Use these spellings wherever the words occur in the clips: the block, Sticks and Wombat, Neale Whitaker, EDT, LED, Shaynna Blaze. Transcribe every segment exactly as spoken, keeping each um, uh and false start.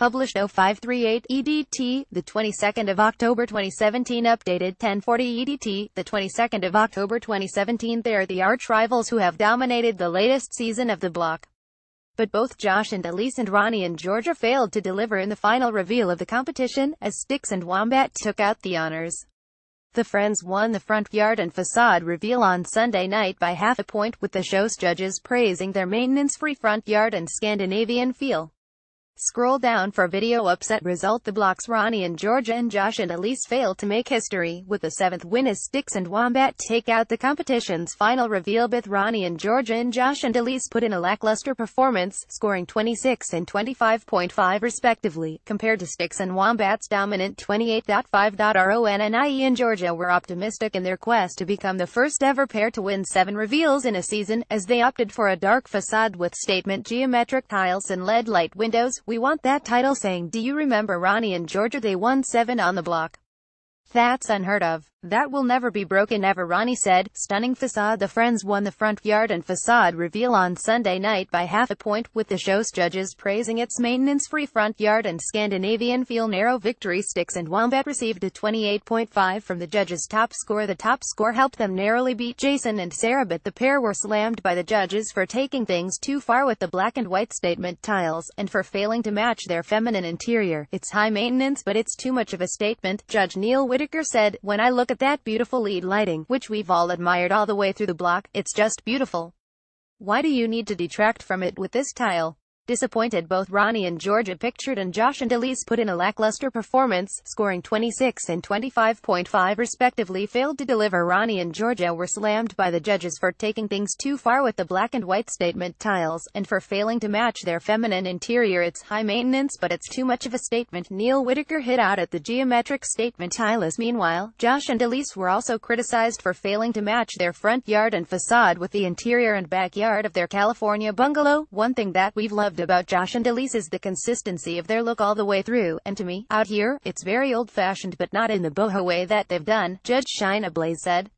Published oh five three eight E D T, the twenty-second of October twenty seventeen. Updated ten forty E D T, the twenty-second of October twenty seventeen. They are the arch rivals who have dominated the latest season of The Block. But both Josh and Elise and Ronnie and Georgia failed to deliver in the final reveal of the competition, as Sticks and Wombat took out the honors. The Friends won the front yard and facade reveal on Sunday night by half a point, with the show's judges praising their maintenance-free front yard and Scandinavian feel. Scroll down for video upset result. The Block's Ronnie and Georgia and Josh and Elise failed to make history, with the seventh win as Sticks and Wombat take out the competition's final reveal. Both Ronnie and Georgia and Josh and Elise put in a lackluster performance, scoring twenty-six and twenty-five point five respectively, compared to Sticks and Wombat's dominant twenty-eight point five. Ronnie and Georgia were optimistic in their quest to become the first ever pair to win seven reveals in a season, as they opted for a dark facade with statement geometric tiles and L E D light windows. "We want that title," saying, "Do you remember Ronnie and Georgia? They won seven on The Block. That's unheard of. That will never be broken ever," Ronnie said. Stunning facade. The Friends won the front yard and facade reveal on Sunday night by half a point, with the show's judges praising its maintenance-free front yard and Scandinavian feel. Narrow victory. Sticks and Wombat received a twenty-eight point five from the judges' top score. The top score helped them narrowly beat Jason and Sarah, but the pair were slammed by the judges for taking things too far with the black and white statement tiles, and for failing to match their feminine interior. "It's high maintenance, but it's too much of a statement," Judge Neale Whitaker said. "When I look at that beautiful lead lighting, which we've all admired all the way through The Block, it's just beautiful. Why do you need to detract from it with this tile?" Disappointed, both Ronnie and Georgia pictured and Josh and Elise put in a lackluster performance, scoring twenty-six and twenty-five point five respectively, failed to deliver. Ronnie and Georgia were slammed by the judges for taking things too far with the black and white statement tiles, and for failing to match their feminine interior. "It's high maintenance, but it's too much of a statement." Neale Whitaker hit out at the geometric statement tiles. Meanwhile, Josh and Elise were also criticized for failing to match their front yard and facade with the interior and backyard of their California bungalow. "One thing that we've loved about Josh and Elise is the consistency of their look all the way through, and to me, out here, it's very old-fashioned, but not in the boho way that they've done," Judge Shaynna Blaze said.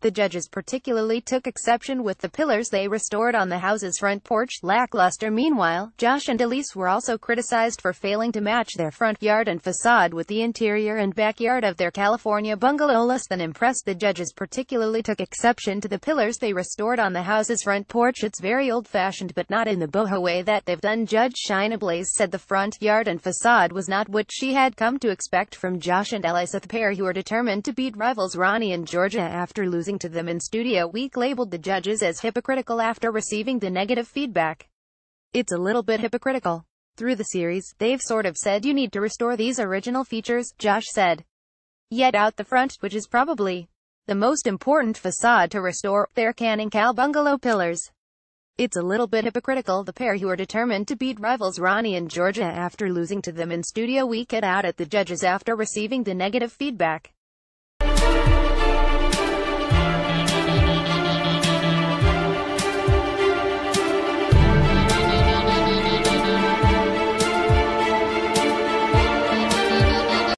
The judges particularly took exception with the pillars they restored on the house's front porch. Lackluster. Meanwhile, Josh and Elise were also criticized for failing to match their front yard and facade with the interior and backyard of their California bungalow. Less than impressed, the judges particularly took exception to the pillars they restored on the house's front porch. "It's very old-fashioned, but not in the boho way that they've done," Judge Shaynna Blaze said. The front yard and facade was not what she had come to expect from Josh and Elise, the pair who were determined to beat rivals Ronnie and Georgia after losing to them in Studio Week. Labeled the judges as hypocritical after receiving the negative feedback. "It's a little bit hypocritical. Through the series, they've sort of said you need to restore these original features," Josh said. "Yet out the front, which is probably the most important facade to restore, they're canning Cal bungalow pillars. It's a little bit hypocritical." The pair who are determined to beat rivals Ronnie and Georgia after losing to them in Studio Week hit out at the judges after receiving the negative feedback.